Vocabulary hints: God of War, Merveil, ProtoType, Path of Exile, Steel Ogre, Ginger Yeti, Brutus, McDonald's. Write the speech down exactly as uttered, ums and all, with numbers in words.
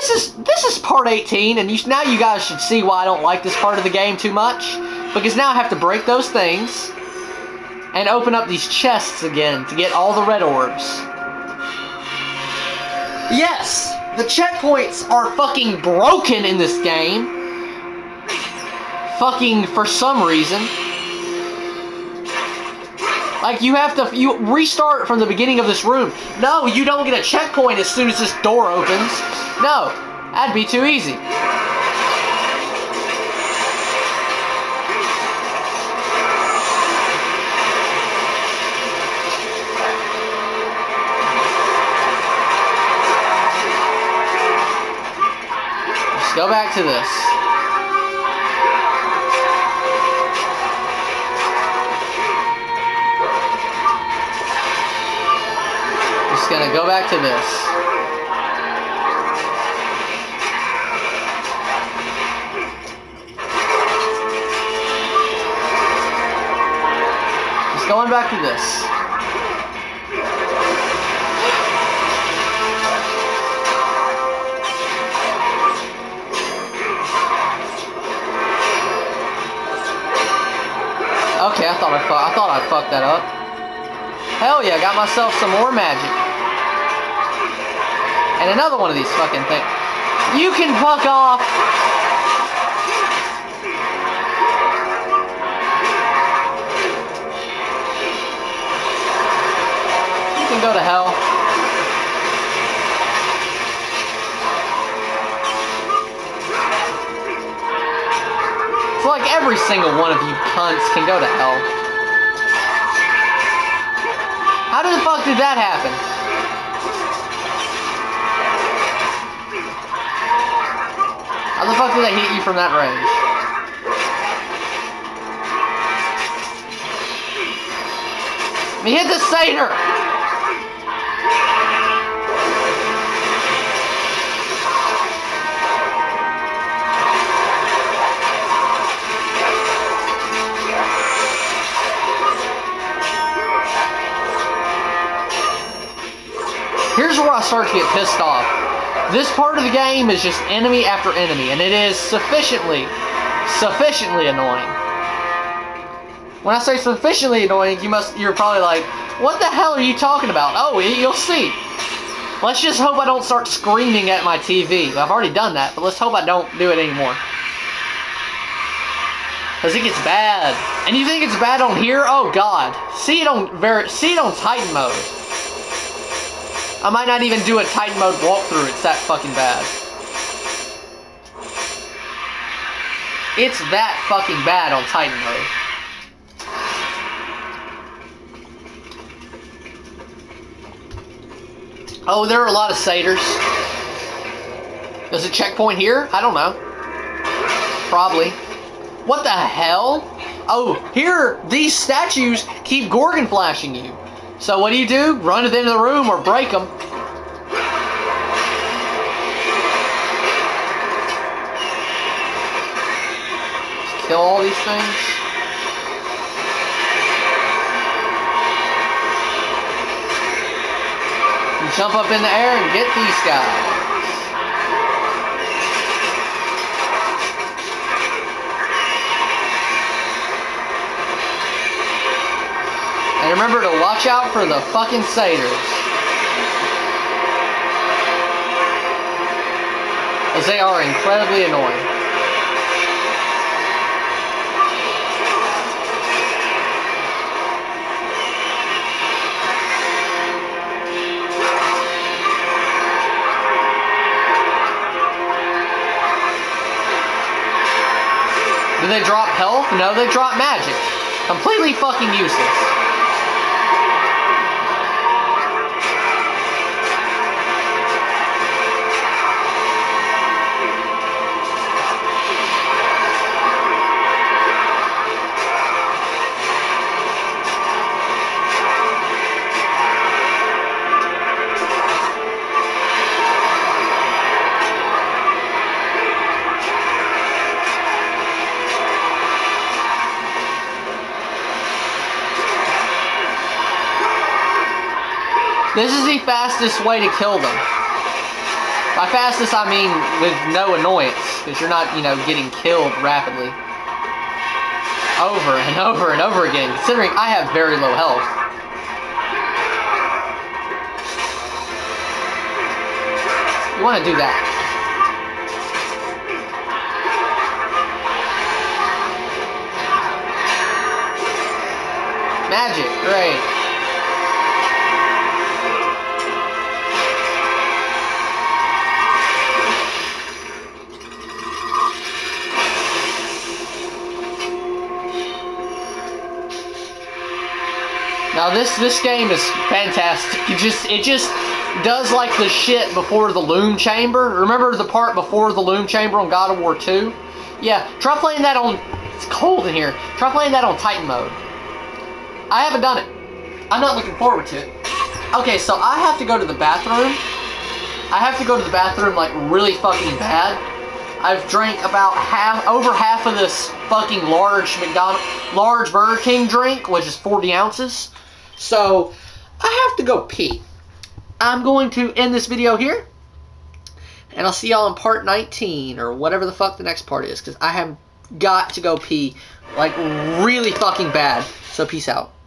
this is this is part eighteen, and you, now you guys should see why I don't like this part of the game too much, because now I have to break those things and open up these chests again to get all the red orbs. Yes, the checkpoints are fucking broken in this game. Fucking for some reason. Like, you have to you restart from the beginning of this room. No, you don't get a checkpoint as soon as this door opens. No, that'd be too easy. Let's go back to this. Gonna go back to this. Just going back to this. Okay, I thought I fu- I thought I fucked that up. Hell yeah, got myself some more magic. And another one of these fucking things. You can fuck off! You can go to hell. It's like every single one of you cunts can go to hell. How the fuck did that happen? How the fuck did I hit you from that range? Let me hit the satyr! Here's where I start to get pissed off. This part of the game is just enemy after enemy, and it is sufficiently, sufficiently annoying. When I say sufficiently annoying, you must, you're probably like, what the hell are you talking about? Oh, you'll see. Let's just hope I don't start screaming at my T V. I've already done that, but let's hope I don't do it anymore. Because it gets bad. And you think it's bad on here? Oh, God. See it on, ver see it on Titan mode. I might not even do a Titan mode walkthrough, it's that fucking bad. It's that fucking bad on Titan mode. Oh, there are a lot of satyrs. There's a checkpoint here? I don't know. Probably. What the hell? Oh, here, these statues keep Gorgon flashing you. So what do you do? Run to the end of the room or break them. Just kill all these things. You jump up in the air and get these guys. And remember to watch out for the fucking satyrs, as they are incredibly annoying. Do they drop health? No, they drop magic. Completely fucking useless. This is the fastest way to kill them. By fastest, I mean with no annoyance, because you're not, you know, getting killed rapidly. Over and over and over again, considering I have very low health. You want to do that. Magic, great. Now this this game is fantastic. It just it just does like the shit before the Loom Chamber. Remember the part before the Loom Chamber on God of War two? Yeah, try playing that on. It's cold in here. Try playing that on Titan mode. I haven't done it. I'm not looking forward to it. Okay, so I have to go to the bathroom. I have to go to the bathroom like really fucking bad. I've drank about half, over half of this fucking large McDonald's, large Burger King drink, which is forty ounces. So I have to go pee. I'm going to end this video here, and I'll see y'all in part nineteen or whatever the fuck the next part is, because I have got to go pee like really fucking bad. So peace out.